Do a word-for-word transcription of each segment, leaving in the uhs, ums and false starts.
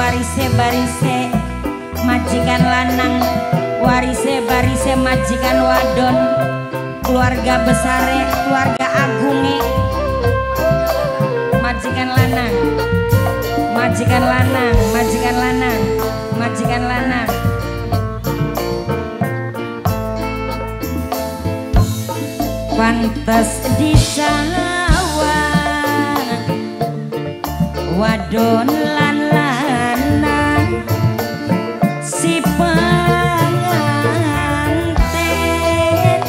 warise barise majikan lanang, warise barise majikan wadon, keluarga besare keluarga agunge. Majikan lanang, majikan lanang, majikan lanang, majikan lanang. Pantes di sawah wadon lan lanang si pengantin,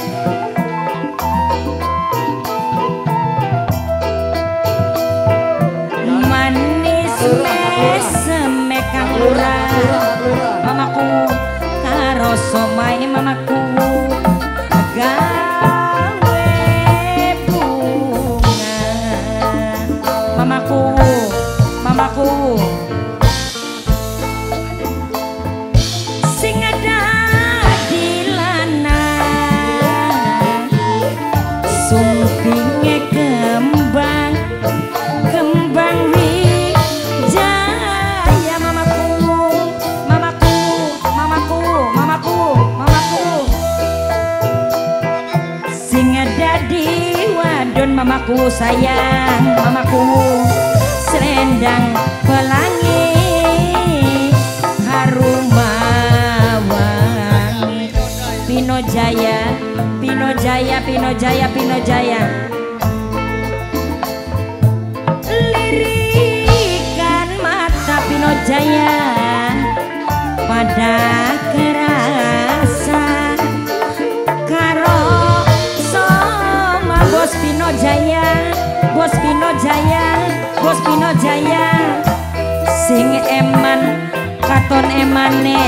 manis mesem kang lura mamaku karo somai mamaku mamaku sayang, mamaku selendang pelangi harum wangi. Pino Jaya, Pino Jaya, Pino Jaya, Pino Jaya. Lirikan mata Pino Jaya pada kerasa karo Bos Pino Jaya, Bos Pino Jaya, Bos Pino Jaya. Sing eman katon emane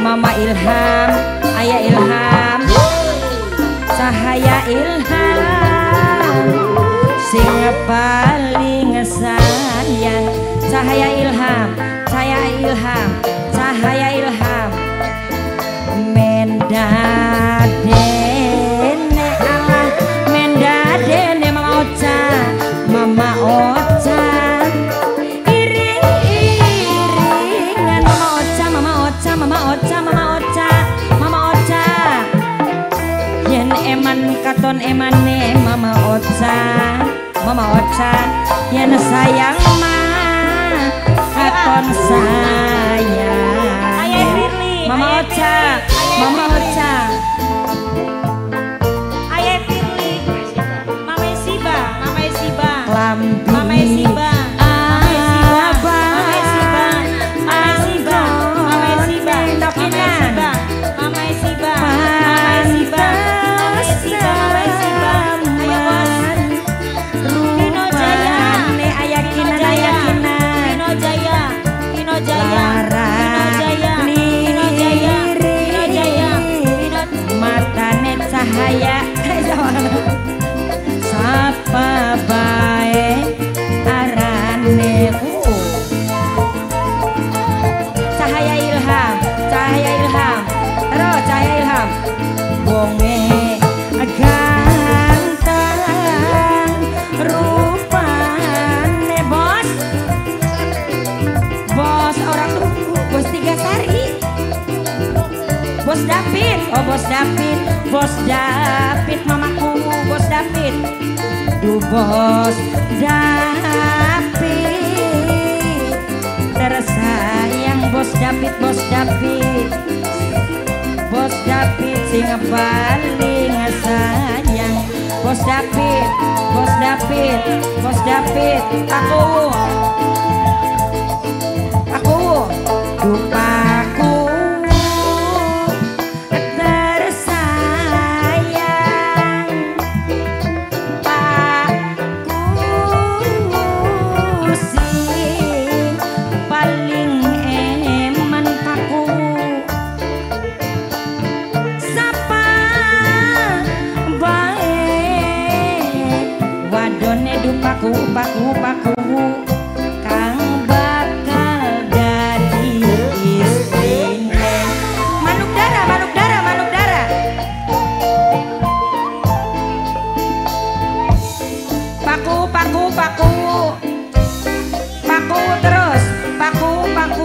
Mama Ilham, Ayah Ilham, Cahaya Ilham. Sing paling sayang Cahaya Ilham, Cahaya Ilham, Cahaya Ilham. Mendade Mama Ocha, iring-iringan Mama Ocha, Mama Ocha, Mama Ocha, Mama Ocha, Mama Ocha. Yen eman katon emane Mama Ocha, Mama Ocha. Yen sayang ma katon sayang Mama Ocha, Mama Ocha. Mama Esiba, Mama Esiba, Mama Esiba, Mama Esiba, Mama Esiba, Mama Esiba, Pino Jaya, Pino Jaya, Pino Jaya, Pino Jaya, Pino Jaya, Pino Jaya, matane cahaya, sapa bae. Bos David, oh Bos David, Bos David, mamaku Bos David. Duh Bos David, tersayang Bos David, Bos David, Bos David, sing paling sayang Bos David, Bos David, Bos David, aku, aku, dupaku. Paku, paku, paku, kang bakal jadi istrinya. Manuk dara, manuk dara, manuk dara. Paku, paku, paku, paku terus, paku, paku.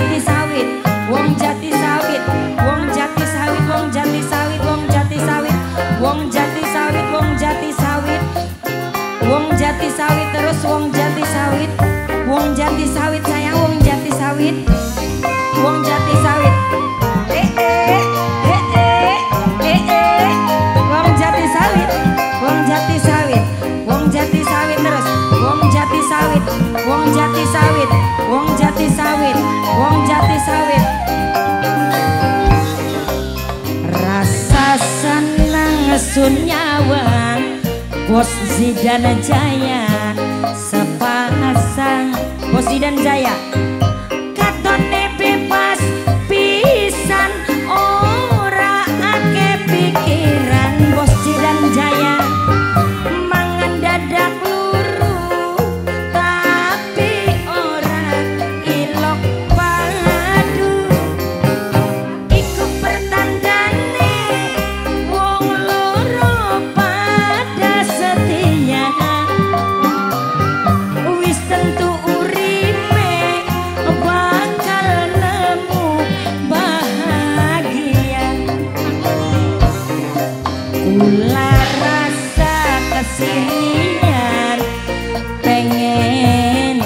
jati sawit, wong jati sawit, wong jati sawit, wong jati sawit, wong jati sawit, wong jati sawit, wong jati sawit, wong jati sawit, terus wong jati sawit, wong jati sawit sayang, wong jati sawit, wong jati sawit, eh eh eh eh eh eh, wong jati sawit, wong jati sawit, wong jati sawit terus, wong jati sawit, wong jati sawit. Wong jati sawit, wong jati sawit. Rasa senang sunyawan Bos Zidan Jaya, sepasang Bos Zidan Jaya. Katone bebas pisan ora ake pikiran Bos Zidan Jaya. Mangan dadak luru tapi kula rasa kesinian pengen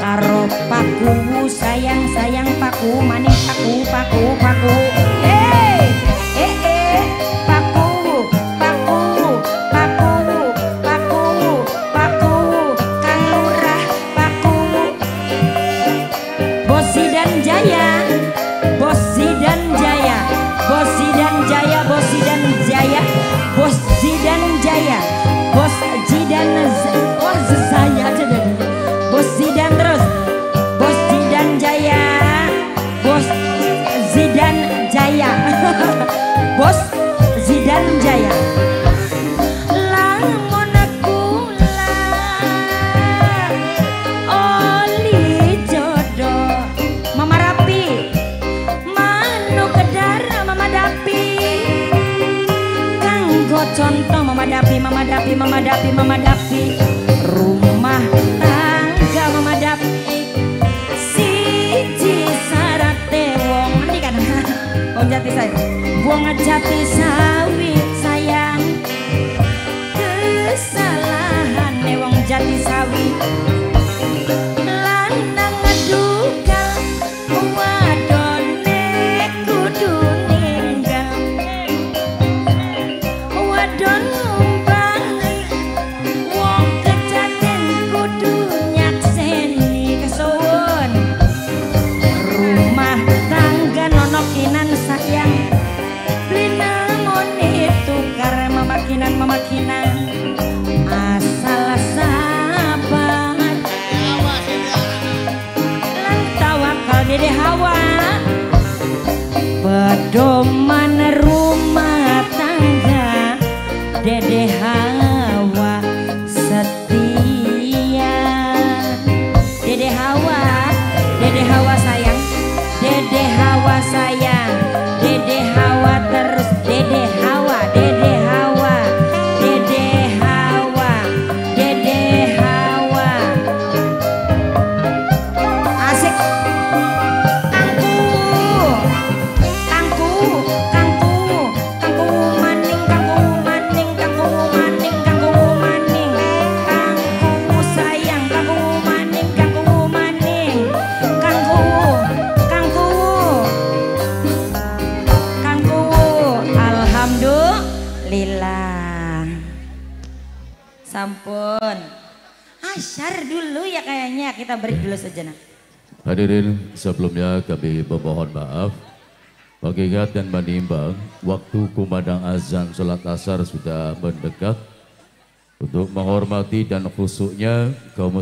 karo paku sayang sayang paku maning paku paku paku eh eh eh paku paku paku paku paku Kang Lurah paku Bos Zidan Jaya Bos Zidan Jaya Bos Zidan Jaya Bos Zidan Jaya Bos Zidan Jaya, Bos Zidan, Bos saya aja Bos Zidan terus, Bos Zidan Jaya, Bos Zidan Jaya, Bos Zidan Jaya. Lamun kula oli jodoh, Mama Rapi, manuk kedara Mama Dapi. Contoh memadapi, memadapi, memadapi, memadapi rumah tangga memadapi siji sarate wong ini kan wong jati saya wong jati sawit sayang kesalahan wong jati sawit lanang ngedugal wadone kudu makinan asal sabar lan tawakal dede hawa pedoman rumah tangga dede hawa setia dede hawa dede hawa sayang dede hawa sayang dede hawa terus dede hawa dede hawa sampun asyar dulu ya kayaknya kita break dulu sejenak. Hadirin, sebelumnya kami memohon maaf mengingat dan menimbang waktu kumandang azan sholat asar sudah mendekat untuk menghormati dan khusyuknya kaum